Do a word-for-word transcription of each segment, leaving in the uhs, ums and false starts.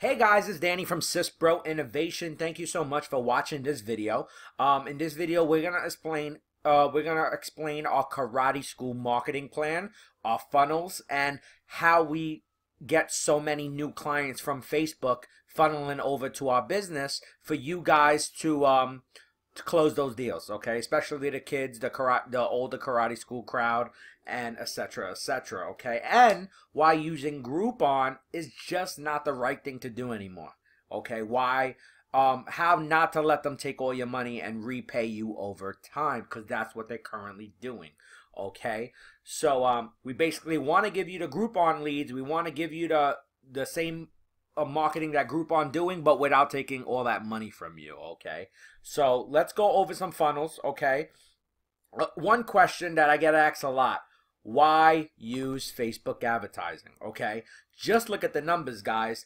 Hey guys, it's Danny from SisBro Innovation. Thank you so much for watching this video. Um, in this video, we're gonna explain uh, we're gonna explain our karate school marketing plan, our funnels, and how we get so many new clients from Facebook funneling over to our business for you guys to um to close those deals. Okay, especially the kids, the karate, the older karate school crowd, and etc, etc. Okay, and why using Groupon is just not the right thing to do anymore. Okay, why um how not to let them take all your money and repay you over time, because that's what they're currently doing. Okay, so um we basically want to give you the Groupon leads. We want to give you the the same of marketing that Groupon doing, but without taking all that money from you. Okay, so let's go over some funnels. Okay, one question that I get asked a lot: why use Facebook advertising? Okay, just look at the numbers, guys.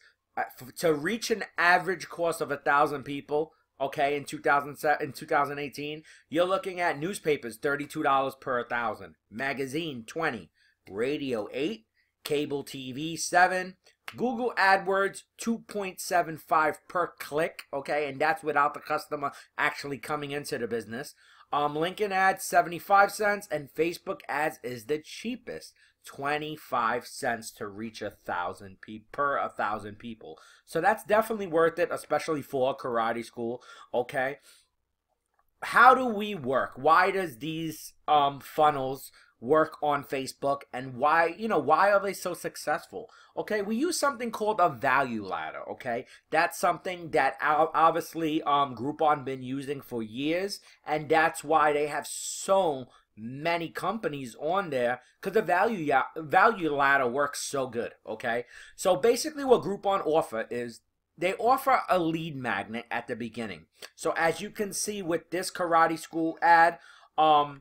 To reach an average cost of a thousand people, okay, in two thousand in twenty eighteen, you're looking at newspapers thirty-two dollars per thousand, magazine twenty, radio eight, cable T V seven. Google AdWords two point seven five per click, okay, and that's without the customer actually coming into the business. Um, LinkedIn Ads seventy-five cents, and Facebook Ads is the cheapest, twenty-five cents to reach a thousand pe per a thousand people. So that's definitely worth it, especially for karate school. Okay, how do we work? Why does these um funnels work on Facebook, and why, you know, why are they so successful? Okay, we use something called a value ladder. Okay, that's something that obviously um Groupon been using for years, and that's why they have so many companies on there, because the value value ladder works so good. Okay, so basically what Groupon offer is they offer a lead magnet at the beginning. So as you can see with this karate school ad, um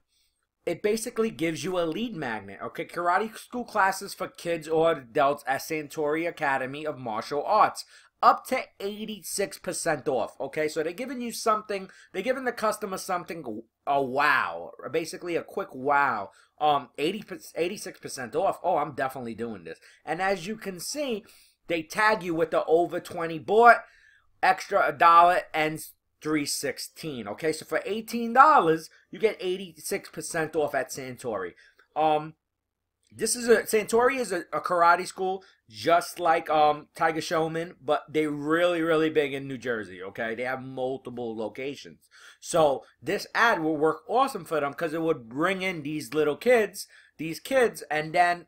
it basically gives you a lead magnet. Okay, karate school classes for kids or adults at Santori Academy of Martial Arts, up to eighty-six percent off. Okay, so they're giving you something, they're giving the customer something, a wow, basically a quick wow. Um, eighty-six percent off. Oh, I'm definitely doing this. And as you can see, they tag you with the over twenty bought, extra a dollar, and three sixteen. Okay, so for eighteen dollars you get eighty-six percent off at Santori. Um this is a Santori is a, a karate school just like um Tiger Showman, but they really really big in New Jersey. Okay, they have multiple locations, so this ad will work awesome for them, because it would bring in these little kids these kids and then,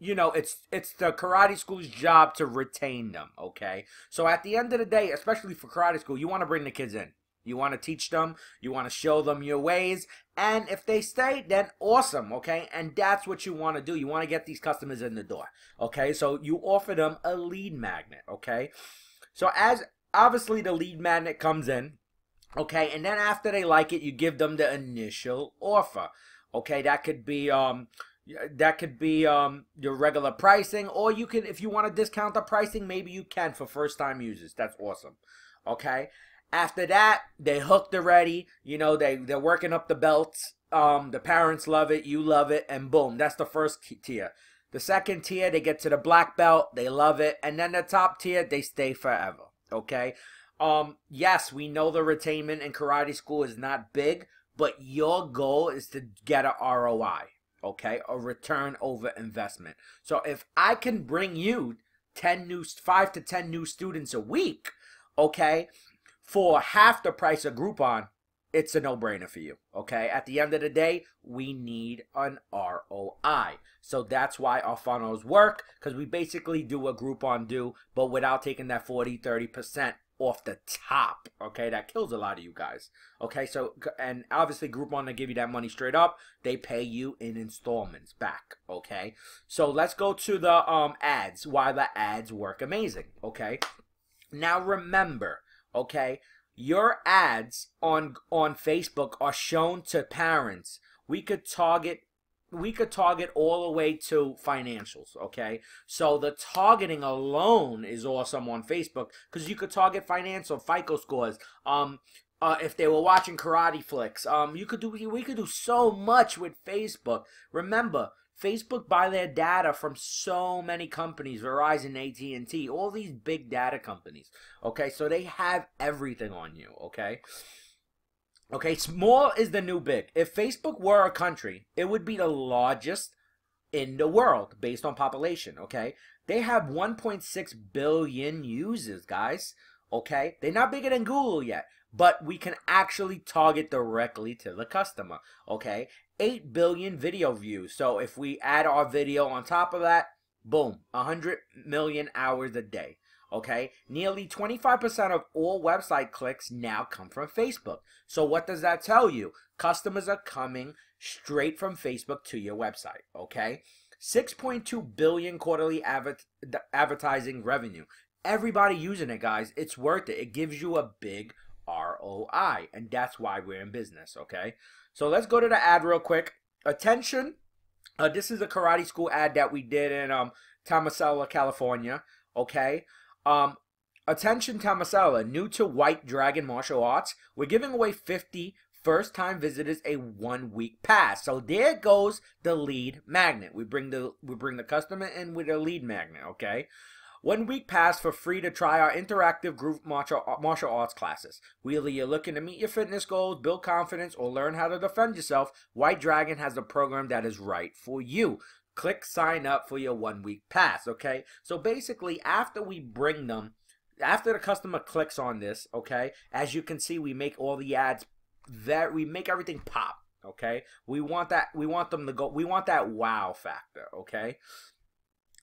you know, it's it's the karate school's job to retain them, okay? So at the end of the day, especially for karate school, you want to bring the kids in. You want to teach them. You want to show them your ways. And if they stay, then awesome, okay? And that's what you want to do. You want to get these customers in the door, okay? So you offer them a lead magnet, okay? So as obviously the lead magnet comes in, okay? And then after they like it, you give them the initial offer, okay? That could be... um. That could be um, your regular pricing, or you can, if you want to discount the pricing, maybe you can for first-time users. That's awesome. Okay. After that, they hooked already. You know, they they're working up the belts. Um, the parents love it, you love it, and boom, that's the first tier. The second tier, they get to the black belt, they love it, and then the top tier, they stay forever. Okay. Um, yes, we know the retainment in karate school is not big, but your goal is to get a R O I. Okay, a return over investment. So if I can bring you ten new, five to ten new students a week, okay, for half the price of Groupon, it's a no-brainer for you. Okay, at the end of the day, we need an R O I. So that's why our funnels work, because we basically do what Groupon do, but without taking that forty, thirty percent off the top. Okay, that kills a lot of you guys. Okay, so, and obviously Groupon, they give you that money straight up. They pay you in installments back. Okay, so let's go to the um ads, why the ads work amazing. Okay, now remember, okay, your ads on on Facebook are shown to parents. We could target we could target all the way to financials, okay? So the targeting alone is awesome on Facebook, because you could target financial, FICO scores, um, uh, if they were watching karate flicks. Um, you could do, we could do so much with Facebook. Remember, Facebook buy their data from so many companies, Verizon, A T and T, all these big data companies, okay? So they have everything on you, okay? Okay, small is the new big. If Facebook were a country, it would be the largest in the world based on population, okay? They have one point six billion users, guys, okay? They're not bigger than Google yet, but we can actually target directly to the customer, okay? eight billion video views. So if we add our video on top of that, boom, one hundred million hours a day, okay? Nearly twenty-five percent of all website clicks now come from Facebook. So what does that tell you? Customers are coming straight from Facebook to your website, okay? six point two billion quarterly adver advertising revenue. Everybody using it, guys. It's worth it. It gives you a big R O I, and that's why we're in business, okay? So let's go to the ad real quick. Attention, uh, this is a karate school ad that we did in um, Tomasello, California, okay? Um, attention Tomasello, new to White Dragon Martial Arts. We're giving away fifty first-time visitors a one-week pass. So there goes the lead magnet. We bring the, we bring the customer in with a lead magnet, okay? One week pass for free to try our interactive group martial, martial arts classes. Whether you're looking to meet your fitness goals, build confidence, or learn how to defend yourself, White Dragon has a program that is right for you. Click sign up for your one week pass, okay? So basically, after we bring them, after the customer clicks on this, okay, as you can see, we make all the ads, that we make everything pop, okay? We want that, we want them to go, we want that wow factor, okay?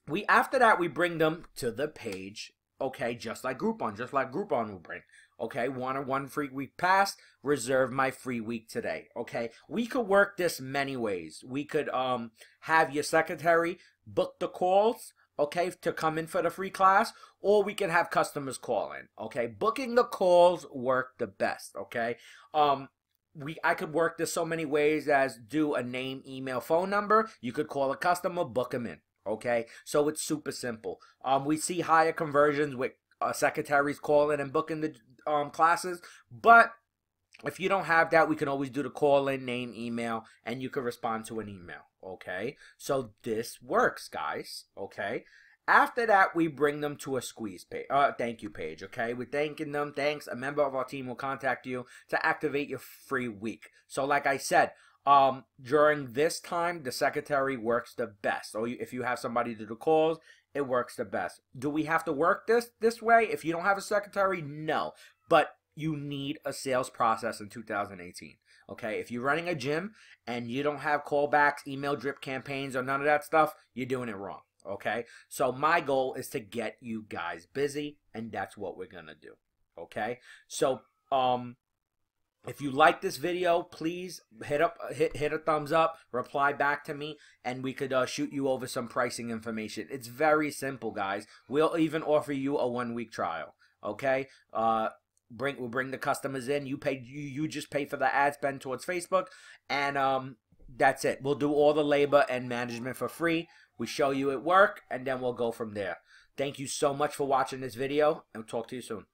We, after that, we bring them to the page, okay, just like Groupon, just like Groupon will bring, okay, want a one free week pass, reserve my free week today, okay? We could work this many ways. We could um have your secretary book the calls, okay, to come in for the free class, or we can have customers call in, okay? Booking the calls work the best, okay? Um, We, I could work this so many ways as do a name, email, phone number. You could call a customer, book them in. Okay, so it's super simple. Um, we see higher conversions with uh, secretaries calling and booking the um, classes, but if you don't have that, we can always do the call-in, name, email, and you can respond to an email, okay? So this works, guys, okay? After that, we bring them to a squeeze page, uh, thank you page, okay? We're thanking them, thanks, a member of our team will contact you to activate your free week. So like I said, Um, during this time, the secretary works the best. So if you have somebody to do calls, it works the best. Do we have to work this this way? If you don't have a secretary, no. But you need a sales process in two thousand eighteen, okay? If you're running a gym and you don't have callbacks, email drip campaigns, or none of that stuff, you're doing it wrong, okay? So my goal is to get you guys busy, and that's what we're gonna do, okay? So, um... if you like this video, please hit up hit hit a thumbs up, reply back to me, and we could uh, shoot you over some pricing information. It's very simple, guys. We'll even offer you a one week trial. Okay, uh, bring we'll bring the customers in. You pay you you just pay for the ad spend towards Facebook, and um, that's it. We'll do all the labor and management for free. We show you it work, and then we'll go from there. Thank you so much for watching this video, and we'll talk to you soon.